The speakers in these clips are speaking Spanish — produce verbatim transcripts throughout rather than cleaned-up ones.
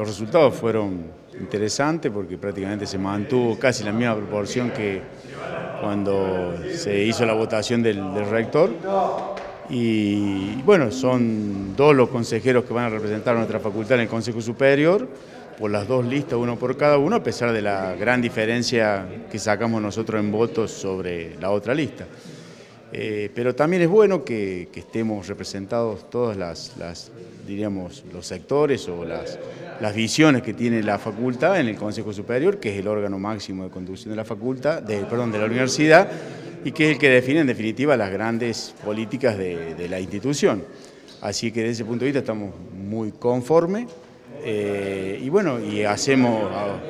Los resultados fueron interesantes porque prácticamente se mantuvo casi la misma proporción que cuando se hizo la votación del, del rector. Y bueno, son dos los consejeros que van a representar a nuestra facultad en el Consejo Superior, por las dos listas, uno por cada uno, a pesar de la gran diferencia que sacamos nosotros en votos sobre la otra lista. Eh, pero también es bueno que, que estemos representados todas las, las, diríamos, los sectores o las, las visiones que tiene la facultad en el Consejo Superior, que es el órgano máximo de conducción de la facultad, de, perdón, de la universidad, y que es el que define en definitiva las grandes políticas de, de la institución. Así que desde ese punto de vista estamos muy conformes eh, y bueno, y hacemos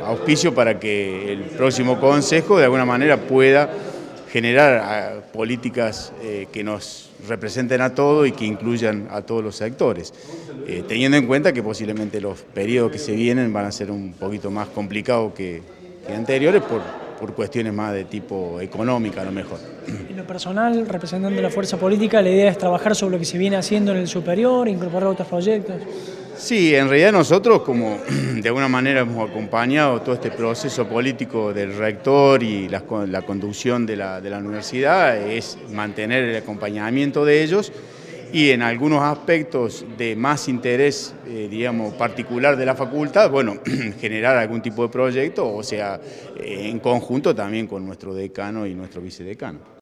auspicio para que el próximo Consejo de alguna manera pueda generar políticas eh, que nos representen a todos y que incluyan a todos los sectores, eh, teniendo en cuenta que posiblemente los periodos que se vienen van a ser un poquito más complicados que, que anteriores por, por cuestiones más de tipo económica a lo mejor. En lo personal, representando la fuerza política, la idea es trabajar sobre lo que se viene haciendo en el superior, incorporar otros proyectos. Sí, en realidad nosotros como de alguna manera hemos acompañado todo este proceso político del rector y la, la conducción de la, de la universidad, es mantener el acompañamiento de ellos y en algunos aspectos de más interés, eh, digamos, particular de la facultad, bueno, generar algún tipo de proyecto, o sea, en conjunto también con nuestro decano y nuestro vicedecano.